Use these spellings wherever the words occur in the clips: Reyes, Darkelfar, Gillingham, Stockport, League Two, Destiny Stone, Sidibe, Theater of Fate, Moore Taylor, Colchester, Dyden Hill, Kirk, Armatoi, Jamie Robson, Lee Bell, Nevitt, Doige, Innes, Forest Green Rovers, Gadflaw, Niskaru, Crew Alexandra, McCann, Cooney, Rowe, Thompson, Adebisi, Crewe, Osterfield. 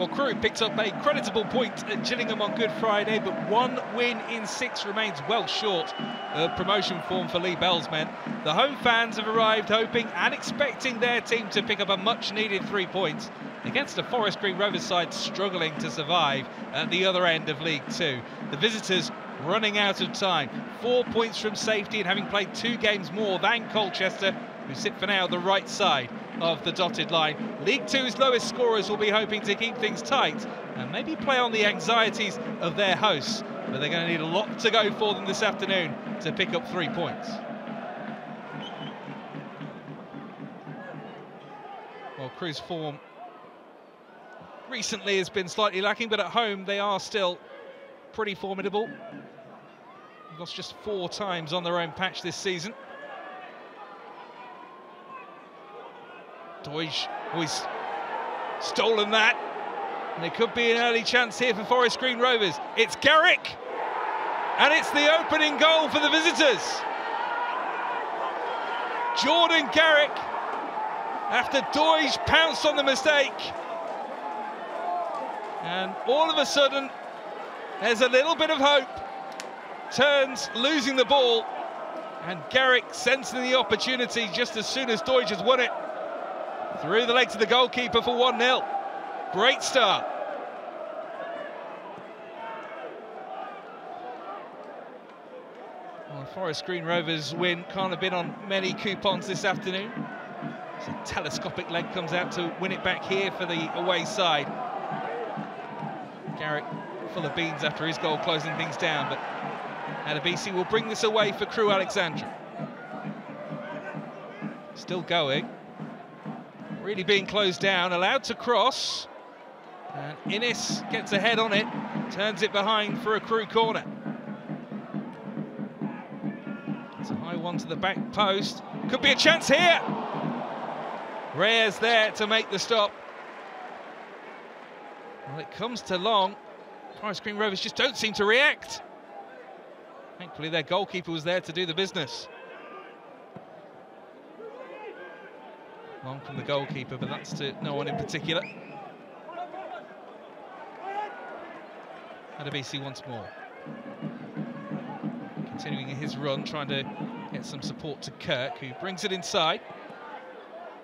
Well, Crewe picked up a creditable point at Gillingham on Good Friday, but one win in six remains well short of promotion form for Lee Bell's men. The home fans have arrived hoping and expecting their team to pick up a much-needed 3 points against a Forest Green Rovers side struggling to survive at the other end of League Two. The visitors running out of time, 4 points from safety and having played 2 games more than Colchester, who sit for now the right side of the dotted line. League Two's lowest scorers will be hoping to keep things tight and maybe play on the anxieties of their hosts, but they're going to need a lot to go for them this afternoon to pick up 3 points. Well, Crewe's form recently has been slightly lacking, but at home they are still pretty formidable. They've lost just 4 times on their own patch this season. Doige, oh, he's stolen that. And there could be an early chance here for Forest Green Rovers. It's Garrick. And it's the opening goal for the visitors. Jordan Garrick, after Doige pounced on the mistake. And all of a sudden, there's a little bit of hope. Turns, losing the ball. And Garrick sensing the opportunity just as soon as Doige has won it. Through the legs of the goalkeeper for 1-0. Great start. Well, Forest Green Rovers' win can't have been on many coupons this afternoon. It's a telescopic leg comes out to win it back here for the away side. Garrick full of beans after his goal, closing things down, but Adebisi will bring this away for Crew Alexandra. Still going. Really being closed down, allowed to cross, and Innes gets a head on it, turns it behind for a Crewe corner. It's a high one to the back post, could be a chance here. Reyes there to make the stop. Well, it comes to long. Forest Green Rovers just don't seem to react. Thankfully their goalkeeper was there to do the business. Long from the goalkeeper, but that's to no one in particular. Adebisi once more. Continuing his run, trying to get some support to Kirk, who brings it inside.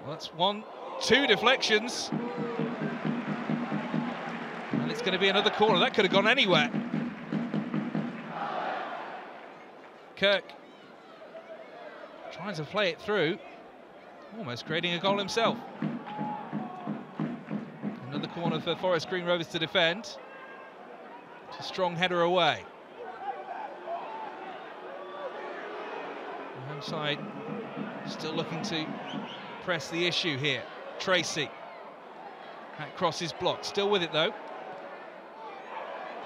Well, that's 1, 2 deflections. And it's going to be another corner. That could have gone anywhere. Kirk trying to play it through. Almost creating a goal himself. Another corner for Forest Green Rovers to defend. It's a strong header away. The home side still looking to press the issue here. Tracy. That cross is blocked. Still with it though.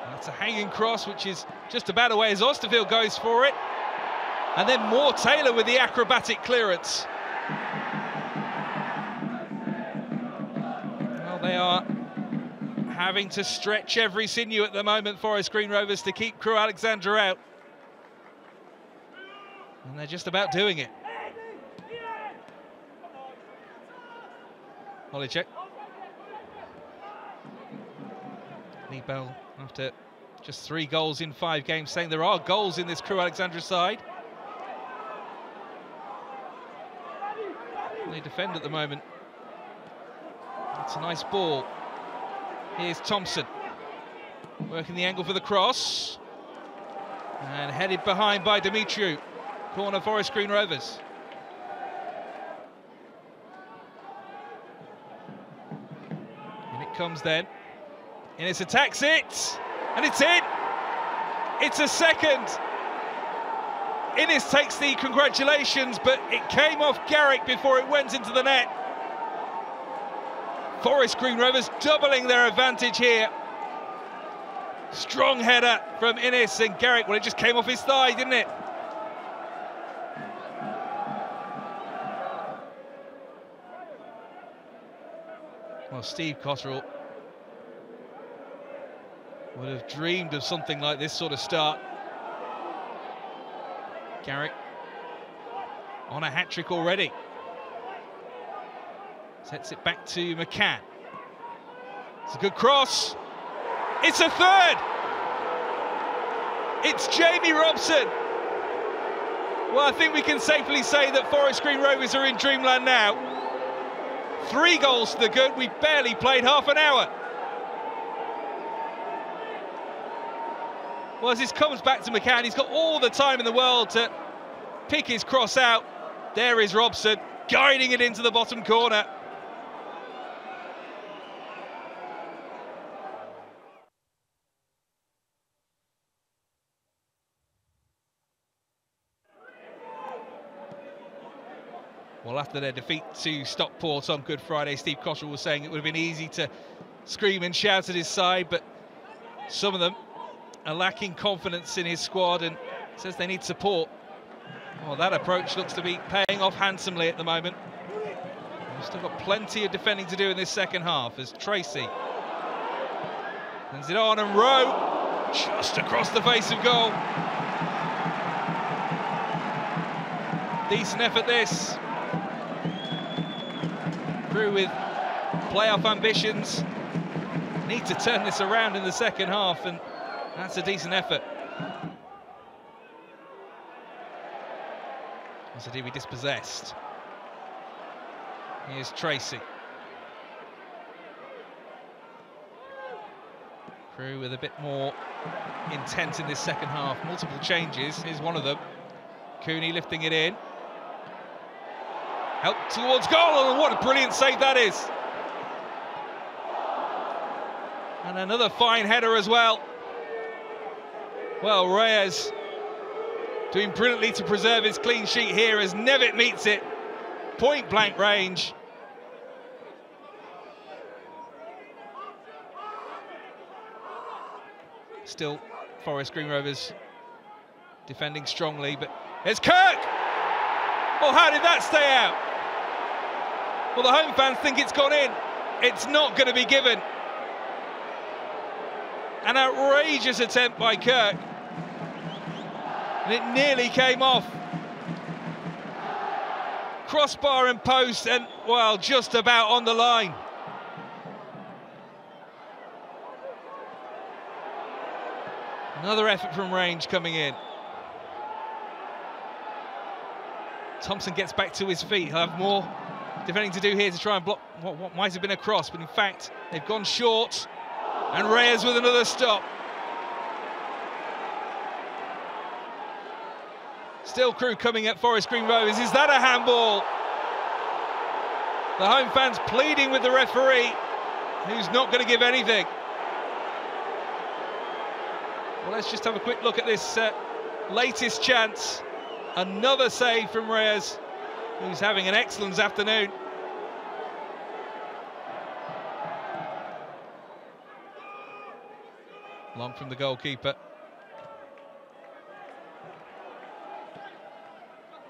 That's a hanging cross, which is just about away as Osterfield goes for it. And then Moore Taylor with the acrobatic clearance. They are having to stretch every sinew at the moment, Forest Green Rovers, to keep Crewe Alexandra out. And they're just about doing it. Holicek. Lee Bell, after just 3 goals in 5 games, saying there are goals in this Crewe Alexandra side. They defend at the moment. It's a nice ball. Here's Thompson, working the angle for the cross. And headed behind by Dimitriou. Corner Forest Green Rovers. And it comes then. Innes attacks it. And it's in. It's a second. Innes takes the congratulations, but it came off Garrick before it went into the net. Forest Green Rovers doubling their advantage here. Strong header from Innes and Garrick. Well, it just came off his thigh, didn't it? Well, Steve Cotterill would have dreamed of something like this sort of start. Garrick on a hat-trick already. Sets it back to McCann. It's a good cross. It's a third. It's Jamie Robson. Well, I think we can safely say that Forest Green Rovers are in dreamland now. 3 goals to the good. We barely played half an hour. Well, as this comes back to McCann, he's got all the time in the world to pick his cross out. There is Robson, guiding it into the bottom corner. Well, after their defeat to Stockport on Good Friday, Steve Cotterill was saying it would have been easy to scream and shout at his side, but some of them are lacking confidence in his squad and says they need support. Well, that approach looks to be paying off handsomely at the moment. We've still got plenty of defending to do in this second half as Tracy sends it on, and Rowe just across the face of goal. Decent effort this. Crewe with playoff ambitions need to turn this around in the second half, and that's a decent effort. Sidibe dispossessed. Here's Tracy. Crewe with a bit more intent in this second half. Multiple changes. Here's one of them. Cooney lifting it in. Help towards goal. Oh, what a brilliant save that is. And another fine header as well. Well, Reyes doing brilliantly to preserve his clean sheet here as Nevitt meets it. Point blank range. Still Forest Green Rovers defending strongly, but there's Kirk! Well, how did that stay out? Well, the home fans think it's gone in. It's not going to be given. An outrageous attempt by Kirk. And it nearly came off. Crossbar and post, and, well, just about on the line. Another effort from range coming in. Thompson gets back to his feet. He'll have more defending to do here to try and block what might have been a cross, but in fact, they've gone short. And Reyes with another stop. Still Crewe coming at Forest Green Rovers. Is that a handball? The home fans pleading with the referee, who's not going to give anything. Well, let's just have a quick look at this latest chance. Another save from Reyes, who's having an excellent afternoon. Long from the goalkeeper.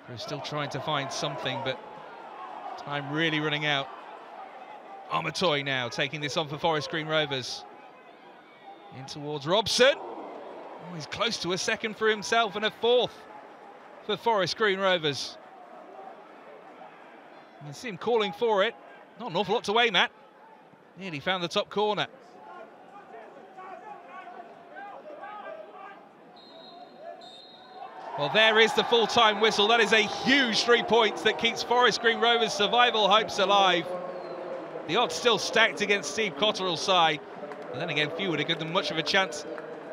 Crewe's still trying to find something, but time really running out. Armatoi now taking this on for Forest Green Rovers. In towards Robson. Oh, he's close to a second for himself and a fourth for Forest Green Rovers. You can see him calling for it. Not an awful lot to weigh, Matt. Nearly found the top corner. Well, there is the full-time whistle. That is a huge 3 points that keeps Forest Green Rovers' survival hopes alive. The odds still stacked against Steve Cotterill's side. And then again, few would have given them much of a chance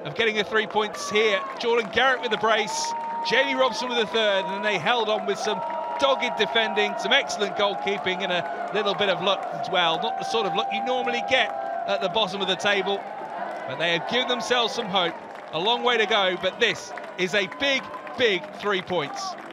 of getting the 3 points here. Jordan Garrick with a brace. Jamie Robson with a third, and then they held on with some dogged defending, some excellent goalkeeping, and a little bit of luck as well. Not the sort of luck you normally get at the bottom of the table, but they have given themselves some hope. A long way to go, but this is a big, big 3 points.